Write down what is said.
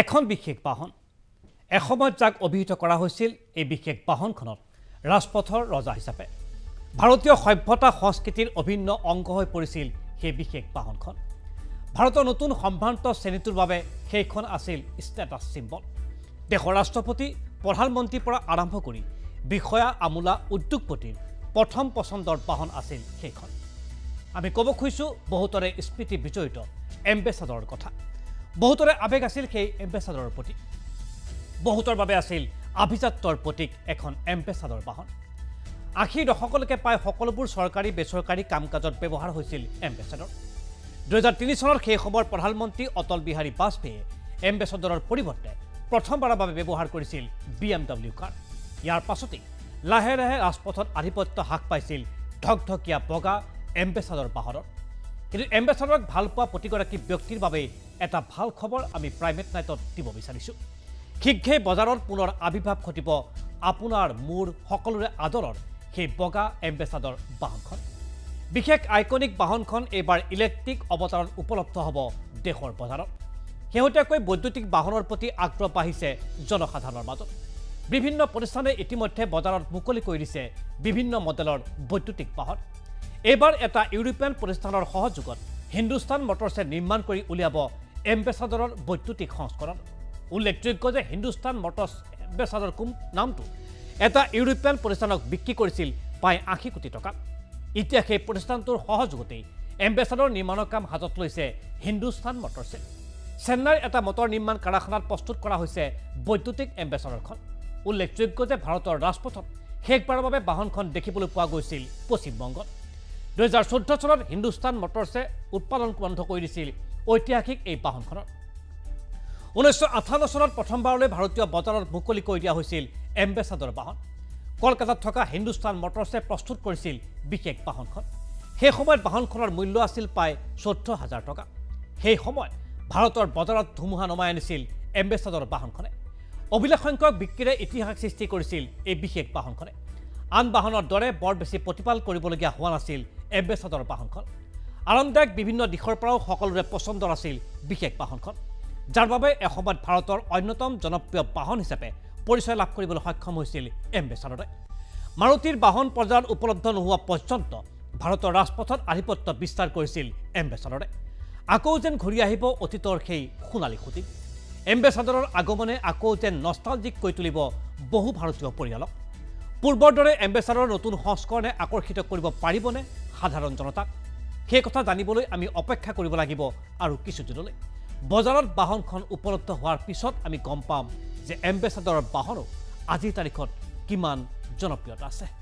এখন বিশেষ বাহন এসময়ত যাক অভিহিত কৰা হৈছিল এই বিশেষ বাহনখনত ৰাজপথৰ ৰজা হিচাপে ভাৰতীয় সভ্যতা সংস্কৃতিৰ অভিন্ন অংগ হৈ পৰিছিল সেই বিশেষ বাহনখন ভাৰতৰ নতুন সম্ভ্ৰান্ত শ্ৰেণীটোৰ বাবে সেইখন আছিল ষ্টেটাছ সিম্বল দেশৰ ৰাষ্ট্ৰপতি প্ৰধানমন্ত্ৰীৰ পৰা আৰম্ভ কৰি বিষয়া আমোলা উদ্যোগপতিৰ প্ৰথম পছন্দৰ বাহন আছিল সেইখন আমি ক'ব খুজিছো বহুতৰে স্মৃতি বিজড়িত এম্বেছাডৰৰ কথা বহুতৰে আবেগ আছিল সেই এম্বেছাডৰৰ প্ৰতি বহুতৰ বাবে আছিল আভিজাত্যৰ প্ৰতীক এখন এম্বেছাডৰ বাহন ৮০ দশকলৈকে প্ৰায় সকলোবোৰ চৰকাৰী বেচৰকাৰী কামকাজত ব্যৱহাৰ হৈছিল এম্বেছাডৰ ২০০৩ চনৰ সেই সময়ৰ প্ৰধানমন্ত্ৰী অটল বিহাৰী বাজপেয়ী এম্বেছাডৰৰ পৰিৱৰ্তে প্ৰথমবাৰৰ বাবে ব্যৱহাৰ কৰিছিল BMW কাৰ ইয়াৰ পাছতে লাহে লাহে ৰাজপথত আধিপত্য হাক পাইছিল ঢকঢকীয়া বগা এম্বেছাডৰ বাহনৰ কিন্তু এম্বেছাডৰক ভাল পোৱা প্ৰতিগৰাকী ব্যক্তিৰ বাবে এটা ভাল খবৰ আমি প্ৰাইমেট নাইটত দিব বিচাৰিছো খিকঘে বজাৰত পুনৰ আবিৰ্ভাৱ ঘটিব আপোনাৰ মূৰ সকলোৰে আদৰৰ সেই বগা এম্বেছাডৰ বাহনখন বিশেষ আইকনিক বাহনখন এবাৰ ইলেক্ট্ৰিক অৱতাৰণ উপলব্ধ হ'ব দেশৰ বজাৰত হেহটাকৈ বৈদ্যুতিক বাহনৰ প্ৰতি আগ্ৰহ বাঢ়িছে জনসাধাৰণৰ মাজত বিভিন্ন প্ৰতিষ্ঠানে ইতিমধ্যে বজাৰত মুকলি কৰি দিছে বিভিন্ন মডেলৰ বৈদ্যুতিক বাহন এবাৰ এটা ইউৰোপীয়ান প্ৰতিষ্ঠানৰ সহযোগত হিন্দুস্তান মটৰ্ছে নিৰ্মাণ কৰি উলিয়াব এম্বেছাডৰৰ বৈদ্যুতিক সংস্কৰণ উল্লেখযোগ্য যে হিন্দুস্তান মটৰ্ছ এম্বেছাডৰ নামটো এটা ইউৰোপীয়ান প্ৰতিষ্ঠানক বিক্ৰী কৰিছিল প্ৰায় ৮০ কোটি টকা এতিয়া সেই প্ৰতিষ্ঠানটোৰ সহযোগতে এম্বেছাডৰ নিৰ্মাণৰ কাম হাতত লৈছে হিন্দুস্তান মটৰ্ছে চেন্নাইৰ এটা মটৰ নিৰ্মাণ কাৰখানাত প্ৰস্তুত কৰা হৈছে বৈদ্যুতিক এম্বেছাডৰখন উল্লেখযোগ্য যে ভাৰতৰ ৰাজপথত শেষবাৰৰ বাবে বাহনখন দেখিবলৈ পোৱা গৈছিল পশ্চিমবংগত ২০১৪ চনত হিন্দুস্তান মটৰ্ছে উৎপাদন বন্ধ কৰি দিছিল ঐতিহাসিক এই বাহনখনৰ ১৯৫৮ চনত প্ৰথমবাৰলৈ ভাৰতীয় বজাৰত মুকলি কৰি দিয়া হৈছিল এম্বেছাডৰ বাহন কলকাতাত থকা হিন্দুস্তান মটৰ্ছে প্ৰস্তুত কৰিছিল বিশেষ বাহনখন সেই সময়ত বাহনখনৰ মূল্য আছিল প্ৰায় ১৪,০০০ টকা সেই সময়ত ভাৰতৰ বজাৰত ধুমুহা নমাই আনিছিল এম্বেছাডৰ বাহনখনে অভিলেখ সংখ্যক বিক্ৰীৰে ইতিহাস সৃষ্টি কৰিছিল এই বিশেষ বাহনখনে আন বাহনৰ দৰে বৰ বেছি প্ৰতিপাল কৰিবলগীয়া হোৱা নাছিল এম্বেছাডৰ বাহনখন আৰামদায়ক বিভিন্ন দিশৰ পৰাও সকলোৰে পছন্দৰ আছিল বিশেষ বাহনখন যাৰ বাবে এসময়ত ভাৰতৰ অন্যতম জনপ্ৰিয় বাহন হিচাপে পৰিচয় লাভ কৰিবলৈ সক্ষম হৈছিল এম্বেছাডৰে মাৰুতিৰ বাহন পৰ্যায়ত উপলব্ধ নোহোৱা পৰ্যন্ত ভাৰতৰ ৰাজপথত আধিপত্য বিস্তাৰ কৰিছিল এম্বেছাডৰে আকৌ যেন ঘূৰি আহিব অতীতৰ সেই সোণালী সুদিন এম্বেছাডৰৰ আগমনে আকৌ যেন নষ্টালজিক কৰি তুলিব বহু ভাৰতীয় পৰিয়ালক পূৰ্বৰ দৰে এম্বেছাডৰৰ নতুন সংস্কৰণে আকৰ্ষিত কৰিব পাৰিবনে সাধাৰণ জনতাক সেই কথা জানিবলৈ আমি অপেক্ষা কৰিব লাগিব আৰু কিছুদিনলৈ বজাৰত বাহনখন উপলব্ধ হোৱাৰ পিছত আমি গম পাম যে এম্বেছাডৰৰ বাহনো আজিৰ তাৰিখত কিমান জনপ্ৰিয়তা আছে